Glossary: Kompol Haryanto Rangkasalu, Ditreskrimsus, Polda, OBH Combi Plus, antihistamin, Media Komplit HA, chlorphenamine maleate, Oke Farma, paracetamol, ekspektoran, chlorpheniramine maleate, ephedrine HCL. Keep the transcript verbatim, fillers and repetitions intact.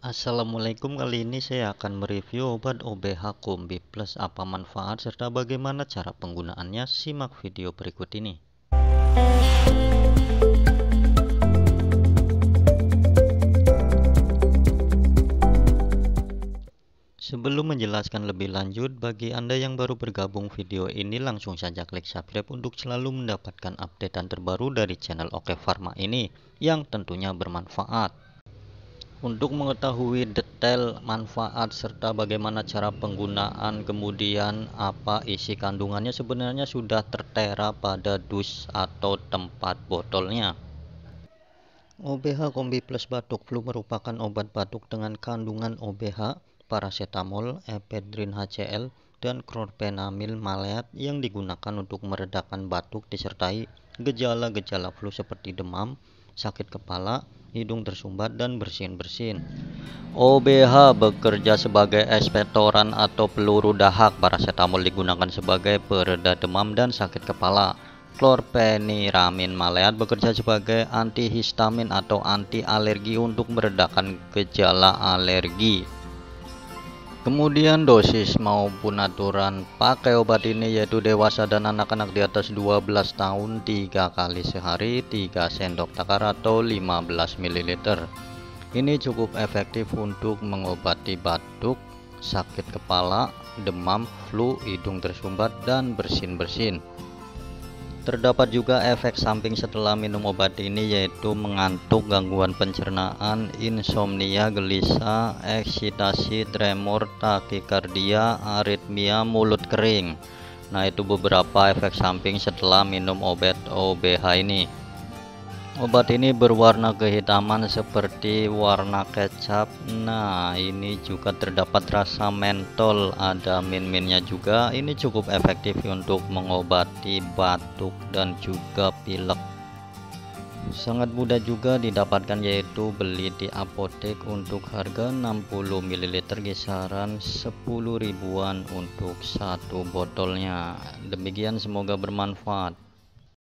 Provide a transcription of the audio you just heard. Assalamualaikum, kali ini saya akan mereview obat O B H Combi Plus, apa manfaat serta bagaimana cara penggunaannya. Simak video berikut ini. Sebelum menjelaskan lebih lanjut, bagi Anda yang baru bergabung video ini, langsung saja klik subscribe untuk selalu mendapatkan updatean terbaru dari channel Oke Farma ini yang tentunya bermanfaat. Untuk mengetahui detail manfaat serta bagaimana cara penggunaan, kemudian apa isi kandungannya, sebenarnya sudah tertera pada dus atau tempat botolnya. O B H Combi Plus batuk flu merupakan obat batuk dengan kandungan O B H, paracetamol, ephedrine H C L, dan chlorphenamine maleate yang digunakan untuk meredakan batuk disertai gejala-gejala flu seperti demam, sakit kepala, hidung tersumbat, dan bersin-bersin. O B H bekerja sebagai ekspektoran atau peluru dahak. Paracetamol digunakan sebagai pereda demam dan sakit kepala. Chlorpheniramine maleate bekerja sebagai antihistamin atau anti-alergi untuk meredakan gejala alergi. Kemudian dosis maupun aturan pakai obat ini yaitu dewasa dan anak-anak di atas dua belas tahun tiga kali sehari, tiga sendok takar atau lima belas mililiter. Ini cukup efektif untuk mengobati batuk, sakit kepala, demam, flu, hidung tersumbat, dan bersin-bersin. Terdapat juga efek samping setelah minum obat ini yaitu mengantuk, gangguan pencernaan, insomnia, gelisah, eksitasi, tremor, takikardia, aritmia, mulut kering. Nah, itu beberapa efek samping setelah minum obat O B H ini. Obat ini berwarna kehitaman seperti warna kecap. Nah, ini juga terdapat rasa mentol, ada min-minnya juga. Ini cukup efektif untuk mengobati batuk dan juga pilek. Sangat mudah juga didapatkan, yaitu beli di apotek untuk harga enam puluh mililiter kisaran sepuluh ribuan untuk satu botolnya. Demikian, semoga bermanfaat.